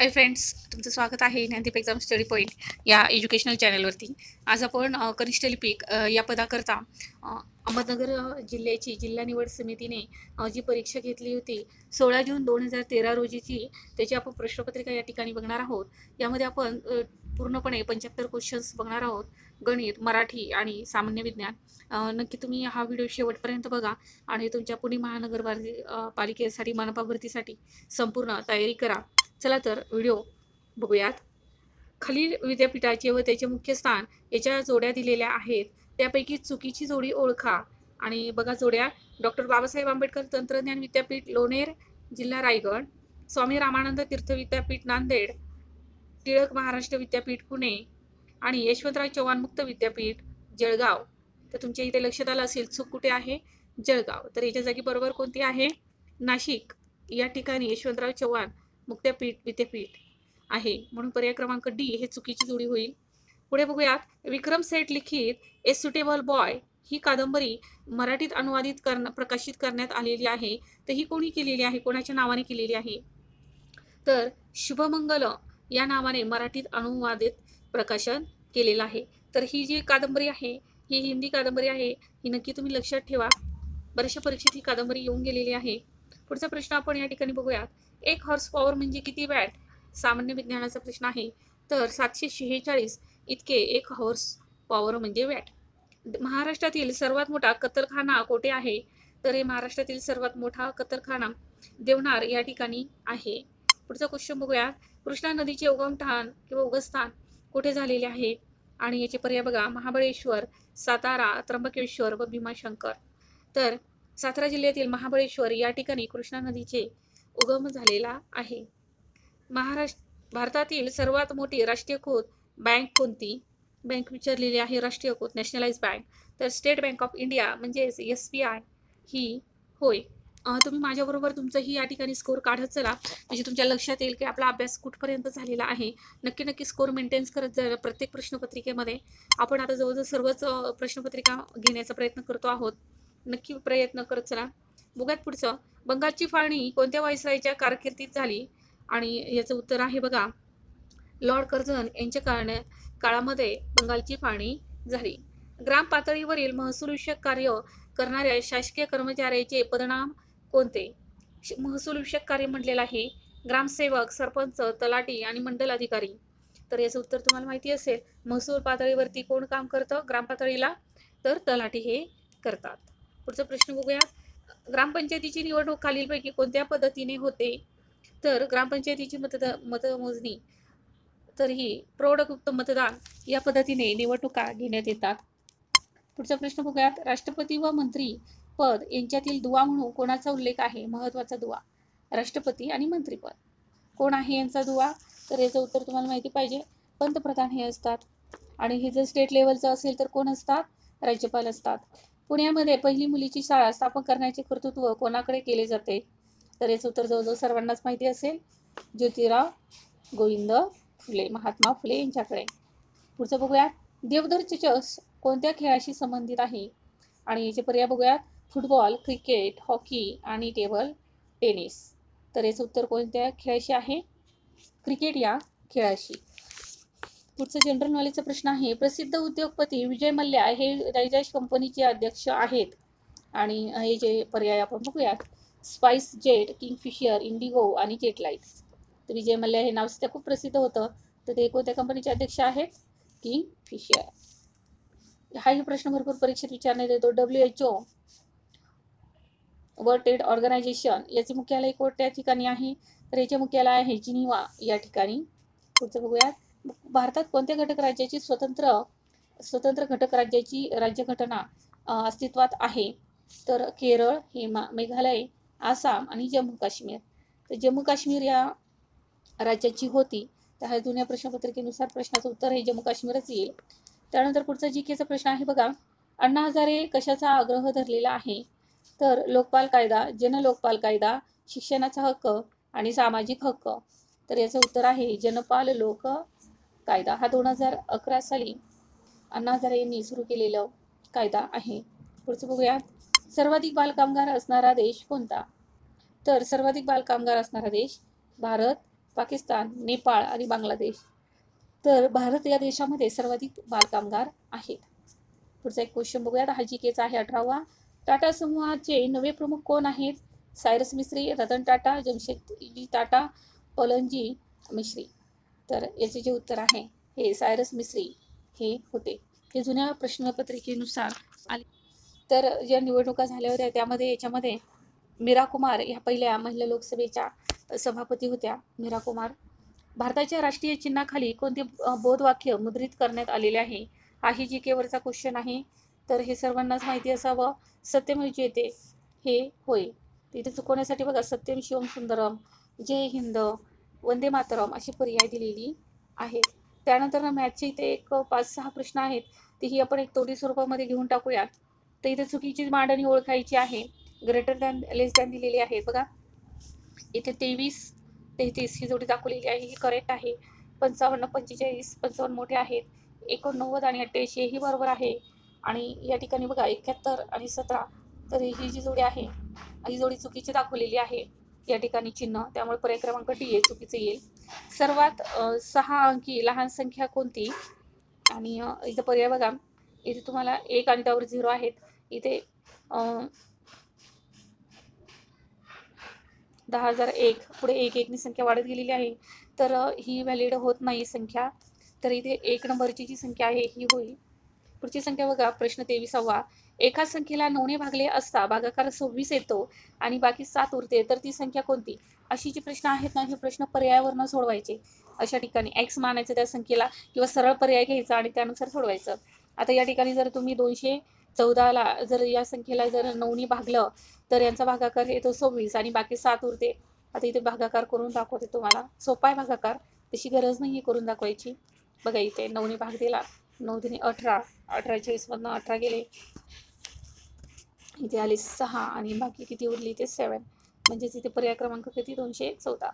Hi friends, तुमचं स्वागत आहे ज्ञानदीप एग्जाम स्टडी पॉइंट या एज्युकेशनल चॅनलवरती। आज आपण कनिष्ठ लिपिक या पदाकरता अहमदनगर जिल्ह्याची जिल्हा निवड समितीने जी परीक्षा घेतली होती 16 जून 2013 रोजीची, त्याची आपण प्रश्नपत्रिका या ठिकाणी बघणार आहोत। यामध्ये आपण पूर्णपणे 75 क्वेश्चन्स बघणार आहोत, गणित, मराठी आणि सामान्य विज्ञान। नक्की तुम्ही हा व्हिडिओ शेवटपर्यंत बघा आणि तुमच्या पुणे महानगरपालिकेसाठी मनपा भरतीसाठी संपूर्ण तयारी करा। चला तर व्हिडिओ बघूयात। खालील विद्यापीठाचे व त्याचे मुख्य स्थान याच्या जोड्या दिलेल्या आहेत, त्यापैकी चुकीची जोडी ओळखा। आणि बघा जोड्या: डॉ बाबासाहेब आंबेडकर तंत्रज्ञान विद्यापीठ लोणेर, जिल्हा रायगड; स्वामी रामानंद तीर्थ विद्यापीठ नांदेड; टिळक महाराष्ट्र विद्यापीठ पुणे; आणि यशवंतराव चव्हाण मुक्त विद्यापीठ जळगाव। तर तुमच्या इथे लक्षात आलं असेल चूक कुठे आहे, जळगाव। तर याच्या जागी बरोबर कोणती आहे, नाशिक। या ठिकाणी यशवंतराव चव्हाण मुक्त विद्यापीठ आहे, म्हणून पर्याय क्रमांक डी हे चुकीची जोडी होईल। पुढे बघूयात, विक्रम सेठ लिखित ए सूटेबल बॉय ही कादंबरी मराठीत अनुवादित प्रकाशित करण्यात आलेली आहे। तर ही कोणी केलेली आहे, कोणाच्या नावाने केलेली आहे, तर शुभमंगल या नावाने मराठीत अनुवादित प्रकाशन केलेलं आहे। तर ही जी कादंबरी आहे ही हिंदी कादंबरी आहे, ही नक्की तुम्ही लक्षात ठेवा, बऱ्याचशा परीक्षेत ही कादंबरी येऊन गेलेली आहे। पुढचा प्रश्न आपण या ठिकाणी बघूयात, 1 हॉर्स पॉवर म्हणजे किती वॅट, सामान्य विज्ञानाचा प्रश्न आहे। तर 746 इतके 1 हॉर्स पॉवर म्हणजे वॅट। महाराष्ट्रातील सर्वात मोठा कत्तलखाना कोठे आहे, तर हे महाराष्ट्रातील सर्वात मोठा कत्तलखाना देवनार या ठिकाणी आहे। पुढचा क्वेश्चन बघूयात, कृष्णा नदीचे उगमस्थान किंवा उगमस्थान कुठे झालेले आहे, आणि याचे पर्याय बघा: महाबळेश्वर, सातारा, त्र्यंबकेश्वर व भीमाशंकर। तर सातारा जिल्ह्यातील महाबळेश्वर या ठिकाणी कृष्णा नदीचे उगम झालेला आहे। भारतातील सर्वात मोठी राष्ट्रीयकृत बँक कोणती, बँक विचारलेली आहे, राष्ट्रीयकृत नॅशनलाइज बँक। तर स्टेट बँक ऑफ इंडिया म्हणजेच SBI ही होय। तुम्ही माझ्याबरोबर तुमचंही या ठिकाणी स्कोर काढत चला, म्हणजे तुमच्या लक्षात येईल की आपला अभ्यास कुठपर्यंत झालेला आहे। नक्की नक्की स्कोर मेंटेन्स करत जा प्रत्येक प्रश्नपत्रिकेमध्ये। आपण आता जवळजवळ सर्वच प्रश्नपत्रिका घेण्याचा प्रयत्न करतो आहोत, नक्की प्रयत्न करत चला। बघूयात पुढचं, बंगालची फाळणी कोणत्या व्हायसरायच्या कारकिर्दीत झाली, आणि याचं उत्तर आहे बघा लॉर्ड कर्झन यांच्या काळामध्ये बंगालची फाळणी झाली। ग्राम पातळीवरील महसूलविषयक कार्य करणाऱ्या शासकीय कर्मचाऱ्याचे पदनाम कोणते, महसूलविषयक कार्य म्हटलेलं आहे, ग्रामसेवक, सरपंच, तलाठी आणि मंडल अधिकारी। तर याचं उत्तर तुम्हाला माहिती असेल, महसूल पातळीवरती कोण काम करतं ग्राम पातळीला, तर तलाठी हे करतात। पुढचा प्रश्न बघूयात, ग्रामपंचायतीची निवडणूक खालीलपैकी कोणत्या पद्धतीने होते, तर ग्रामपंचायतीची मतमोजणी तर ही प्रौढगुप्त मतदान या पद्धतीने निवडणुका घेण्यात येतात। पुढचा प्रश्न बघूयात, राष्ट्रपती व मंत्री पद यांच्यातील दुवा म्हणून कोणाचा उल्लेख आहे, महत्त्वाचा दुवा, राष्ट्रपती आणि मंत्रीपद कोण आहे यांचा दुवा, तर याचं उत्तर तुम्हाला माहिती पाहिजे, पंतप्रधान हे असतात। आणि हे जर स्टेट लेवलचं असेल तर कोण असतात, राज्यपाल असतात। पुण्यामध्ये पहिली मुलीची शाळा स्थापन करण्याचे कर्तृत्व कोणाकडे केले जाते, तर याचं उत्तर जवळजवळ सर्वांनाच माहिती असेल, ज्योतिराव गोविंद फुले, महात्मा फुले यांच्याकडे। पुढचं बघूयात, देवधर चषक कोणत्या खेळाशी संबंधित आहे, आणि याचे पर्याय बघूयात, फुटबॉल, क्रिकेट, हॉकी आणि टेबल टेनिस। तर याचं उत्तर कोणत्या खेळाशी आहे, क्रिकेट या खेळाशी। पुढचा जनरल नॉलेजचा प्रश्न आहे, प्रसिद्ध उद्योगपती विजय मल्या हे रायजाईश कंपनीचे अध्यक्ष आहेत, आणि हे जे पर्याय आपण बघूयात, SpiceJet, Kingfisher, IndiGo आणि जेटलाइट्स। तर विजय मल्या हे नाव सुद्धा खूप प्रसिद्ध होतं, तर ते कोणत्या कंपनीचे अध्यक्ष आहेत, किंग फिशर। हाही प्रश्न भरपूर परीक्षेत विचारण्यात येतो, WHO वर्ल्ड ट्रेड ऑर्गनायझेशन याचे मुख्यालय कोणत्या ठिकाणी आहे, तर याचे मुख्यालय आहे जिनिव्हा या ठिकाणी। पुढचं बघूयात, भारतात कोणत्या घटक राज्याची स्वतंत्र घटक राज्याची राज्यघटना अस्तित्वात आहे, तर केरळ, मेघालय, आसाम आणि जम्मू काश्मीर। तर जम्मू काश्मीर या राज्याची होती, तर हा जुन्या प्रश्नपत्रिकेनुसार प्रश्नाचं उत्तर हे जम्मू काश्मीरच येईल। त्यानंतर पुढचा GKचा प्रश्न आहे बघा, अण्णा हजारे कशाचा आग्रह धरलेला आहे, तर लोकपाल कायदा, जनलोकपाल कायदा, शिक्षणाचा हक्क आणि सामाजिक हक्क। तर याचं उत्तर आहे जनपाल लोक कायदा, हा 2011 साली अण्णा हजारे यांनी सुरू केलेला कायदा आहे। पुढचं बघूयात, सर्वाधिक बालकामगार असणारा देश कोणता, तर सर्वाधिक बालकामगार असणारा देश भारत, पाकिस्तान, नेपाळ आणि बांगलादेश. तर भारत या देशामध्ये सर्वाधिक बालकामगार आहेत. पुढचा एक क्वेश्चन बघूयात, हा जीकेचा आहे 18वा. टाटा समूहाचे नवे प्रमुख कोण आहेत? सायरस मिस्त्री, रतन टाटा, जमशेदजी टाटा, पलनजी मिस्त्री. तर याचे जे उत्तर आहे हे सायरस मिस्त्री हे होते. हे जुन्या प्रश्नपत्रिकेनुसार आले. तर ज्या निवडणुका झाल्या होत्या त्यामध्ये याच्यामध्ये मीरा कुमार ह्या पहिल्या महिला लोकसभेच्या सभापती होत्या. मीरा कुमार. भारताच्या राष्ट्रीय चिन्हाखाली कोणते बोधवाक्य मुद्रित करण्यात आलेले आहे? हाही जी केवरचा क्वेश्चन आहे. तर हे सर्वांनाच माहिती असावं. सत्यमेव जयते हे होय. तिथे चुकवण्यासाठी बघा सत्यम शिवम सुंदरम, जय हिंद, वंदे मातरम अशी पर्याय दिलेली आहेत. त्यानंतर मॅथचे इथे एक 5-6 प्रश्न आहेत, तेही आपण एक तोडी स्वरूपामध्ये घेऊन टाकूयात. तर इथे चुकीची मांडणी ओळखायची आहे. ग्रेटर दॅन लेस दॅन दिलेली आहे बघा. इथे 23-33 ही जोडी दाखवलेली आहे, ही करेक्ट आहे. 55-45-55 मोठे आहेत. 89 आणि 88 ही बरोबर आहे. आणि या ठिकाणी बघा 71 आणि 17 तर ही जी जोडी आहे ही जोडी चुकीची दाखवलेली आहे या ठिकाणी चिन्ह, त्यामुळे पर्याय क्रमांक डी हे चुकीचं येईल. सर्वात 6 अंकी लहान संख्या कोणती? आणि इथं पर्याय बघा, इथे तुम्हाला 1 आणि त्यावर 0 आहेत. इथे 10,001 पुढे 1-1 नी संख्या वाढत गेलेली आहे, तर ही व्हॅलिड होत नाही संख्या. तर इथे 1 नंबरची जी संख्या आहे ही होईल. पुढची संख्या बघा, प्रश्न 23वा. एका संख्येला 9 ने भागले असता भागाकार 26 येतो आणि बाकी 7 उरते, तर ती संख्या कोणती? अशी जी प्रश्न आहेत ना, हे प्रश्न पर्यायावरनं सोडवायचे. अशा ठिकाणी एक्स मानायचं त्या संख्येला किंवा सरळ पर्याय घ्यायचा आणि त्यानुसार सोडवायचं. आता या ठिकाणी जर तुम्ही 214ला जर या संख्येला जर 9 ने भागलं तर यांचा भागाकार येतो 26 आणि बाकी 7 उरते. आता इथे भागाकार करून दाखवते तुम्हाला, सोपा आहे भागाकार, तशी गरज नाही आहे करून दाखवायची. बघा इथे 9 ने भाग दिला, 9 दुणे 18, 18 40 मधनं 18 गेले, इथे आले 6 आणि बाकी किती उरली ते 7, म्हणजेच इथे पर्याय क्रमांक किती? 214.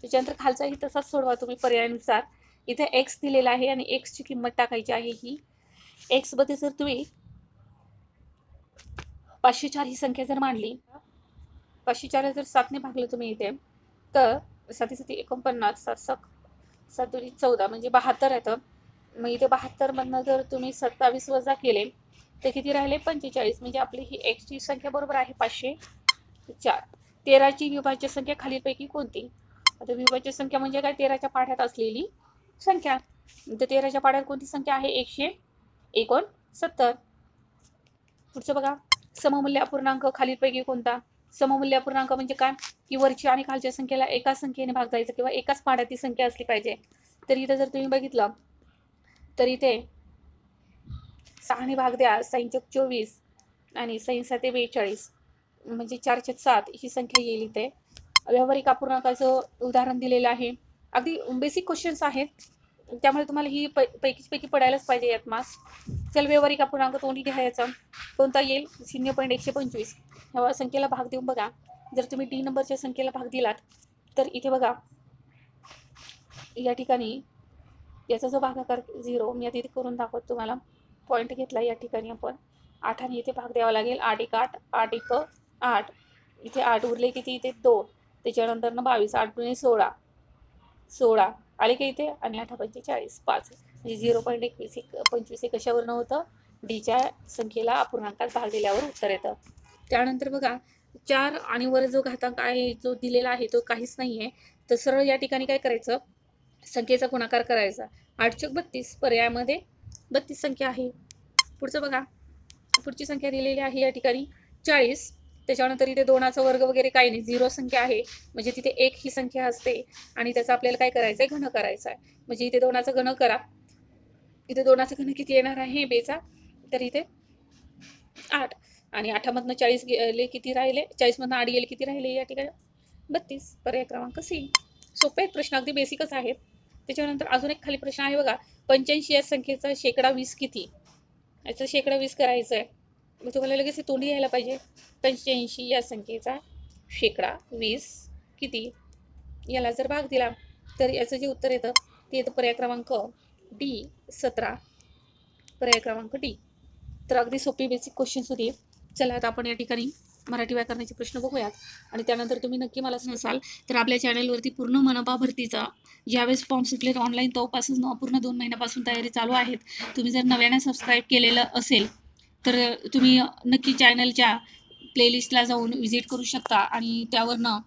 त्याच्यानंतर खालचाही तसाच सोडवा तुम्ही पर्यायानुसार. इथे एक्स दिलेला आहे आणि एक्सची किंमत टाकायची आहे. ही एक्समध्ये जर तुम्ही 504 ही संख्या जर मांडली, 504 जर 7 ने भागलं तुम्ही इथे, तर 7 × 7 = 49, 7 × 7 = 14 म्हणजे 72 येतं. मग इथे 72 मधनं जर तुम्ही 27 वजा केले तर किती राहिले? 45. म्हणजे आपली ही एक्सची संख्या बरोबर आहे 504. 13ची विभाज्य संख्या खालीलपैकी कोणती? आता विभाज्य संख्या म्हणजे काय? 13च्या पाढ्यात असलेली संख्या. तर 13च्या पाढ्यात कोणती संख्या आहे? 169. पुढचं बघा, सममूल्य अपूर्णांक खालीलपैकी कोणता? सममूल्य अपूर्णांक म्हणजे काय? की वरची आणि खालच्या संख्येला एकाच संख्येने भाग जायचं किंवा एकाच पाढ्यात ती संख्या असली पाहिजे. तर इथं जर तुम्ही बघितलं तर इथे 6 ने भाग द्या, 6 × 24 आणि 6 × 7 = 42 म्हणजे 4 × 7 ही संख्या येईल. इथे व्यावहारिक अपूर्णांकाचं उदाहरण दिलेलं आहे. अगदी बेसिक क्वेश्चन्स आहेत त्यामुळे तुम्हाला ही पैकी पडायलाच पाहिजे यात मास. चल, व्यावहारिक अपूर्णांक तोंडी घ्यायचा कोणता येईल? 0.125 ह्या संख्येला भाग देऊन बघा. जर तुम्ही डी नंबरच्या संख्येला भाग दिलात तर इथे बघा या ठिकाणी याचा जो भागाकार 0, मी आता इथे करून दाखवतो तुम्हाला, पॉईंट घेतला या ठिकाणी आपण 8 आणि इथे भाग द्यावा लागेल. 8×1 = 8, 8×1 = 8. इथे 8 उरले किती? इथे 2. त्याच्यानंतर 22, 8×2 = 16, 16 आले की इथे, आणि 8×5 = 45. म्हणजे 0.125 हे कशावरनं होतं? डीच्या संख्येला अपूर्णांकात भाग दिल्यावर उत्तर येतं. त्यानंतर बघा 4 आणि वर जो घातांक आहे जो दिलेला आहे तो काहीच नाही आहे, तर सरळ या ठिकाणी काय करायचं? संख्येचा गुणाकार करायचा. 8× 32 पर्यायामध्ये 32 संख्या आहे. पुढचं बघा, पुढची संख्या दिलेली आहे या ठिकाणी 40. त्याच्यानंतर इथे 2चा वर्ग वगैरे काही नाही, 0 संख्या आहे म्हणजे तिथे 1 ही संख्या असते आणि त्याचा आपल्याला काय करायचं आहे? घन करायचा आहे. म्हणजे इथे 2चा घन करा, इथे 2चा घन किती येणार आहे? 2 तर इथे 8 आणि 8मधनं 40 गेले किती राहिले? 40मधनं 8 गेले किती राहिले या ठिकाणी? 32 पर्याय क्रमांक सी. सोपे प्रश्न, अगदी बेसिकच आहेत. त्याच्यानंतर अजून एक खाली प्रश्न आहे बघा, 85 या संख्येचा शेकडा 20 किती? याचा शेकडा 20 करायचा आहे. मग तुम्हाला लगेच हे तोंडी यायला पाहिजे. 85 या संख्येचा शेकडा 20 किती? याला जर भाग दिला तर याचं जे उत्तर येतं ते येतं पर्याय क्रमांक डी 17, पर्याय क्रमांक डी. तर अगदी सोपी बेसिक क्वेश्चन्स होती. चला आता आपण या ठिकाणी मराठी व्याकरणाचे प्रश्न बघूयात आणि त्यानंतर तुम्ही नक्की मला सांगाल। तर आपल्या चॅनलवरती पूर्ण मनपा भरतीचा ज्यावेळेस फॉर्म सुटले ऑनलाईन तोपासून पूर्ण 2 महिन्यापासून तयारी चालू आहे। तुम्ही जर नव्याने सबस्क्राइब केलेलं असेल तर तुम्ही नक्की चॅनलच्या प्लेलिस्टला जाऊन विजिट करू शकता आणि त्यावरनं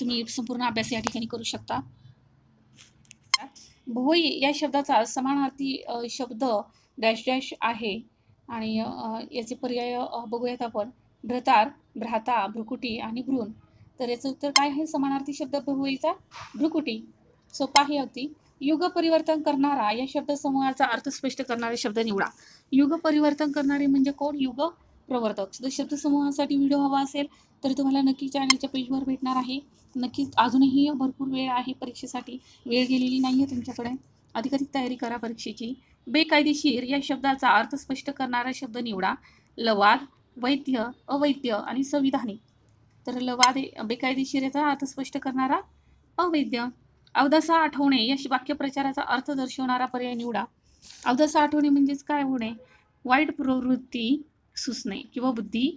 तुम्ही संपूर्ण अभ्यास या ठिकाणी करू शकता। भोई या शब्दाचा समानार्थी शब्द डॅश डॅश आहे आणि याचे पर्याय बघूयात आपण। भ्रतार, भ्राता, भ्रुकुटी आणि भ्रूण। तर याचं उत्तर काय आहे समानार्थी शब्द भोईचा? भ्रुकुटी। सोपा ही होती। युग परिवर्तन करणारा या शब्द समूहाचा अर्थ स्पष्ट करणारे शब्द निवडा। युग परिवर्तन करणारे म्हणजे कोण? युग प्रवर्तक। जर शब्द समूहासाठी व्हिडिओ हवा असेल तर तुम्हाला नक्की चॅनलच्या पेजवर भेटणार आहे। नक्की अजूनही भरपूर वेळ आहे, परीक्षेसाठी वेळ गेलेली नाही आहे तुमच्याकडे। अधिकाधिक तयारी करा परीक्षेची। बेकायदेशीर या शब्दाचा अर्थ स्पष्ट करणारा शब्द निवडा। लवाद, वैद्य, अवैद्य आणि संविधानिक। तर लवाद बेकायदेशीर याचा अर्थ स्पष्ट करणारा अवैद्य। अवदासा आठवणे या वाक्यप्रचाराचा अर्थ दर्शवणारा पर्याय निवडा। अवदासा आठवणे म्हणजेच काय होणे? वाईट प्रवृत्ती सुचणे किंवा बुद्धी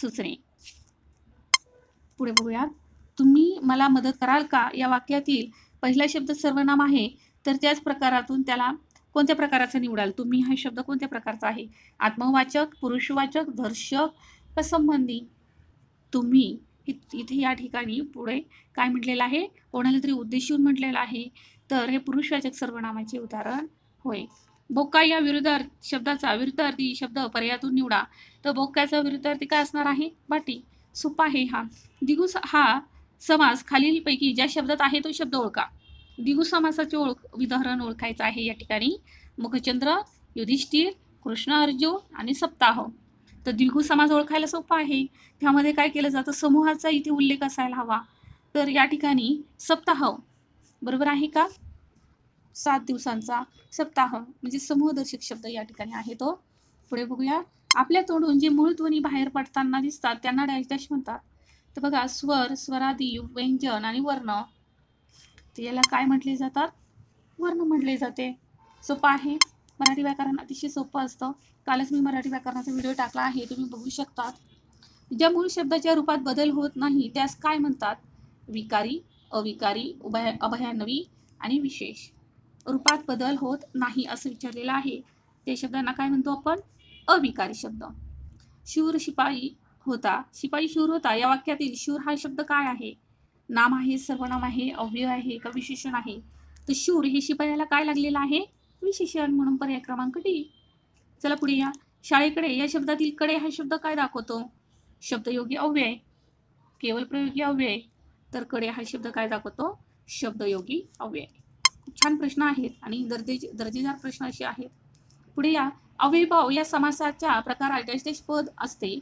सुचणे। पुढे बघूयात। तुम्ही मला मदत कराल का? या वाक्यातील पहिला शब्द सर्वनाम आहे तर त्याच प्रकारातून त्याला कोणत्या प्रकाराचा निवडाल? तुम्ही हा शब्द कोणत्या प्रकारचा आहे? आत्मवाचक, पुरुषवाचक, दर्शक का संबंधी? तुम्ही इथे या ठिकाणी पुढे काय म्हटलेलं आहे? कोणाला तरी उद्देशून म्हटलेलं आहे तर हे पुरुषवाचक सर्वनामाचे उदाहरण होय। बोका या विरुद्धार्थी शब्दाचा विरुद्धार्थी शब्द पर्यायातून निवडा। तर बोक्याचा विरुद्धार्थी काय असणार आहे? बाटी। सोपा आहे हा। दिगुस हा समास खालीलपैकी ज्या शब्दात आहे तो शब्द ओळखा। दिगुस समासाचे उदाहरण ओळखायचं आहे या ठिकाणी। मुखचंद्र, युधिष्ठिर, कृष्ण अर्जुन आणि सप्ताह। तर दिगुस समास ओळखायला सोपा आहे। त्यामध्ये काय केलं जातं? समूहाचा इथे उल्लेख असायला हवा। तर या ठिकाणी सप्ताह बरोबर आहे का? 7 दिवसांचा सप्ताह म्हणजे समूहदर्शक शब्द या ठिकाणी आहे तो। पुढे बघूया। आपल्या तोंडून जे मूळ ध्वनी बाहेर पडताना दिसतात त्यांना डॅश डॅश म्हणतात। तर बघा स्वर, स्वरादी, व्यंजन आणि वर्ण याला काय म्हटले जातात? वर्ण म्हटले जाते। सोपं आहे। मराठी व्याकरण अतिशय सोपं असतं। कालच मी मराठी व्याकरणाचा व्हिडिओ टाकला आहे, तुम्ही बघू शकतात। ज्या मूळ शब्दाच्या रूपात बदल होत नाही त्यास काय म्हणतात? विकारी, अविकारी, अभयान्वयी आणि विशेष। रूपात बदल होत नाही असं विचारलेलं आहे, त्या शब्दांना काय म्हणतो आपण? अविकारी शब्द। शूर शिपाई होता, शिपाई शूर होता या वाक्यातील शूर हा शब्द काय आहे? नाम आहे, सर्वनाम आहे, अव्यय आहे का विशेषण आहे? तर शूर हे शिपायाला काय लागलेलं आहे? विशेषण म्हणून पर्याय क्रमांक डी। चला पुढे या। शाळेकडे या शब्दातील कडे हा शब्द काय दाखवतो? शब्दयोगी अव्यय, केवळ प्रयोगी अव्यय। तर कडे हा शब्द काय दाखवतो? शब्दयोगी अव्यय। छान प्रश्न आहेत आणि दर्जेदार प्रश्न असे आहेत। पुढे या। अव्ययभाव या समासाच्या प्रकारात डॅश डॅश पद असते।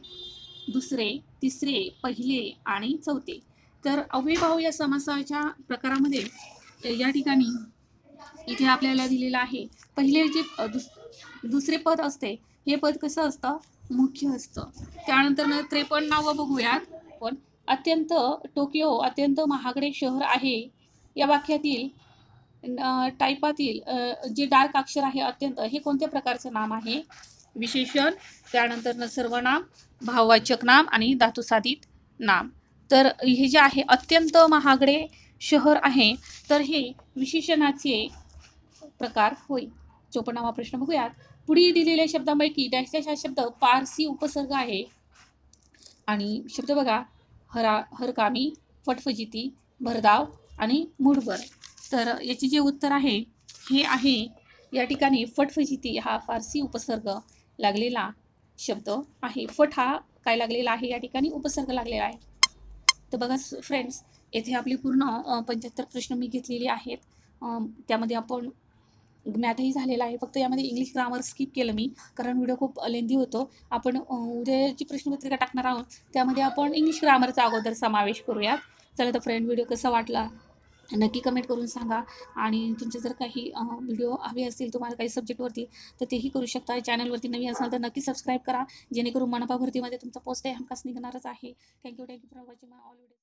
दुसरे, तिसरे, पहिले आणि चौथे। तर अव्ययभाव या समासाच्या प्रकारामध्ये या ठिकाणी इथे आपल्याला दिलेलं आहे पहिले जे दुसरे पद असते हे पद कसं असतं? मुख्य असतं। त्यानंतर 53 नावं बघूयात आपण। अत्यंत टोकियो अत्यंत महागडे शहर आहे या वाक्यातील टाइपातील जे डार्क अक्षर आहे अत्यंत हे कोणत्या प्रकारचं नाम आहे? विशेषण। त्यानंतर सर्वनाम, भाववाचक नाम आणि धातुसाधित नाम। तर हे जे आहे अत्यंत महागडे शहर आहे तर हे विशेषणाचे प्रकार होय। 54वा प्रश्न बघूयात। पुढील दिलेल्या शब्दांपैकी डॅश डॅश हा शब्द पारसी उपसर्ग आहे आणि शब्द बघा हरकामी, फटफजिती, भरधाव आणि मुठभर। तर याचे जे उत्तर आहे हे आहे या ठिकाणी फटफजिती हा फारसी उपसर्ग लागलेला शब्द आहे। फट हा काय लागलेला आहे? या ठिकाणी उपसर्ग लागलेला आहे। तर बघा फ्रेंड्स, येथे आपली पूर्ण 75 प्रश्न मी घेतलेली आहेत। त्यामध्ये आपण ज्ञातही झालेला आहे, फक्त यामध्ये इंग्लिश ग्रामर स्किप केलं मी कारण व्हिडिओ खूप लेंदी होतो। आपण उद्या जी प्रश्नपत्रिका टाकणार आहोत त्यामध्ये आपण इंग्लिश ग्रामरचा अगोदर समावेश करूयात। चला तर फ्रेंड, व्हिडिओ कसा वाटला नक्की कमेंट करून सांगा आणि तुमचे जर काही व्हिडिओ हवे असतील तुम्हाला काही सब्जेक्टवरती तर तेही करू शकता। चॅनलवरती नवीन असाल तर नक्की सबस्क्राईब करा जेणेकरून मनपा भरतीमध्ये तुमचा पोस्ट आहे हमखास निघणारच आहे। Thank you for watching my all video.